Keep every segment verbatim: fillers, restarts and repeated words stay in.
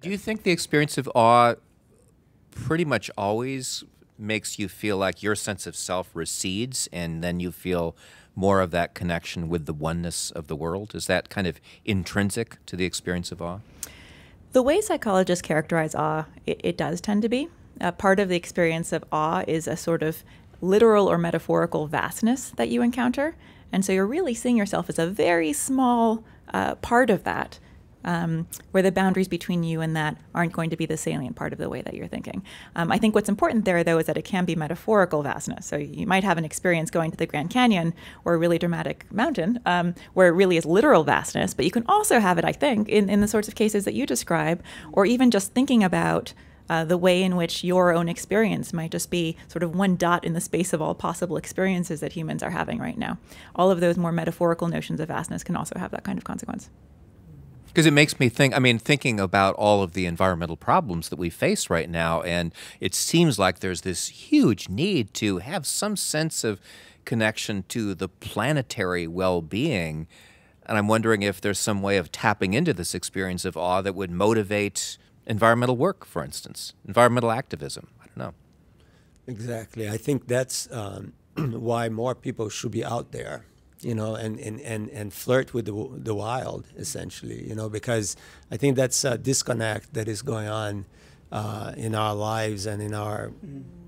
Do you think the experience of awe pretty much always makes you feel like your sense of self recedes, and then you feel more of that connection with the oneness of the world? Is that kind of intrinsic to the experience of awe? The way psychologists characterize awe, it, it does tend to be. Uh, part of the experience of awe is a sort of literal or metaphorical vastness that you encounter. And so you're really seeing yourself as a very small uh, part of that, Um, where the boundaries between you and that aren't going to be the salient part of the way that you're thinking. Um, I think what's important there, though, is that it can be metaphorical vastness. So you might have an experience going to the Grand Canyon or a really dramatic mountain um, where it really is literal vastness, but you can also have it, I think, in, in the sorts of cases that you describe, or even just thinking about Uh, the way in which your own experience might just be sort of one dot in the space of all possible experiences that humans are having right now. All of those more metaphorical notions of vastness can also have that kind of consequence. Because it makes me think, I mean, thinking about all of the environmental problems that we face right now, and it seems like there's this huge need to have some sense of connection to the planetary well-being. And I'm wondering if there's some way of tapping into this experience of awe that would motivate environmental work, for instance, environmental activism. I don't know. Exactly. I think that's um, why more people should be out there, you know, and, and, and, and flirt with the, the wild, essentially, you know, because I think that's a disconnect that is going on uh, in our lives and in our,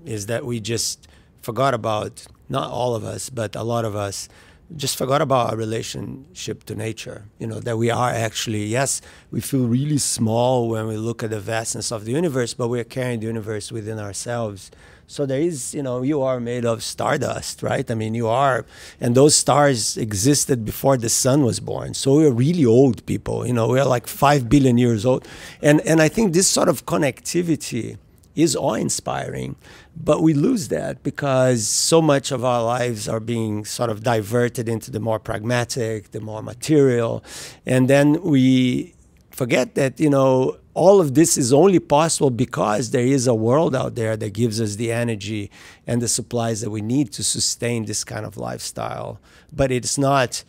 is that we just forgot about, not all of us, but a lot of us, just forgot about our relationship to nature, you know, that we are actually, yes, we feel really small when we look at the vastness of the universe, but we're carrying the universe within ourselves. So there is, you know, you are made of stardust, right? I mean, you are, and those stars existed before the sun was born. So we're really old people, you know, we're like five billion years old. And, and I think this sort of connectivity is awe-inspiring, but we lose that because so much of our lives are being sort of diverted into the more pragmatic, the more material. And then we forget that, you know, all of this is only possible because there is a world out there that gives us the energy and the supplies that we need to sustain this kind of lifestyle. But it's not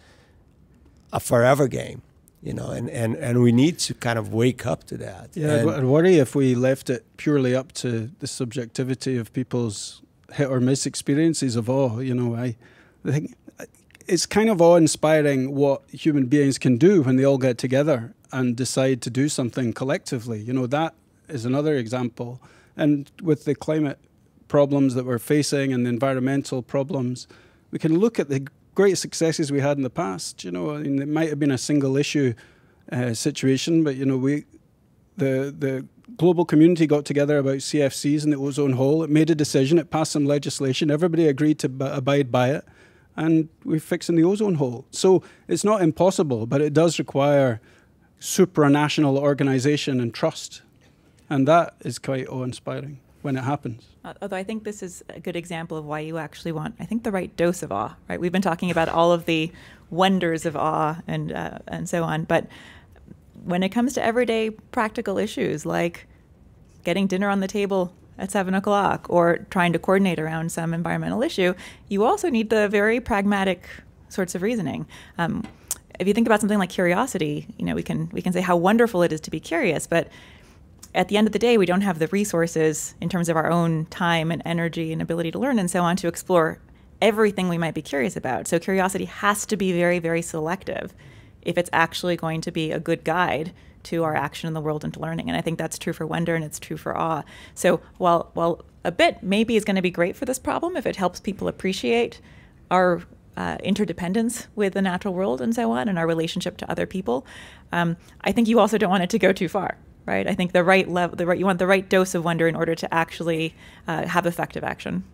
a forever game. You know, and, and, and we need to kind of wake up to that. Yeah, and I'd worry if we left it purely up to the subjectivity of people's hit or miss experiences of awe. You know, I, I think it's kind of awe-inspiring what human beings can do when they all get together and decide to do something collectively. You know, that is another example. And with the climate problems that we're facing and the environmental problems, we can look at the great successes we had in the past. You know, I mean, it might have been a single issue uh, situation, but you know, we, the the global community got together about C F Cs and the ozone hole. It made a decision. It passed some legislation. Everybody agreed to b abide by it, and we're fixing the ozone hole. So it's not impossible, but it does require supranational organization and trust, and that is quite awe-inspiring when it happens. Although I think this is a good example of why you actually want, I think, the right dose of awe, right? We've been talking about all of the wonders of awe and, uh, and so on, but when it comes to everyday practical issues like getting dinner on the table at seven o'clock or trying to coordinate around some environmental issue, you also need the very pragmatic sorts of reasoning. Um, if you think about something like curiosity, you know, we can, we can say how wonderful it is to be curious, but at the end of the day, we don't have the resources in terms of our own time and energy and ability to learn and so on to explore everything we might be curious about. So curiosity has to be very, very selective if it's actually going to be a good guide to our action in the world and to learning. And I think that's true for wonder and it's true for awe. So while, while a bit maybe is going to be great for this problem if it helps people appreciate our Uh, interdependence with the natural world and so on and our relationship to other people, um, I think you also don't want it to go too far, right? I think the right level, the right, you want the right dose of wonder in order to actually uh, have effective action.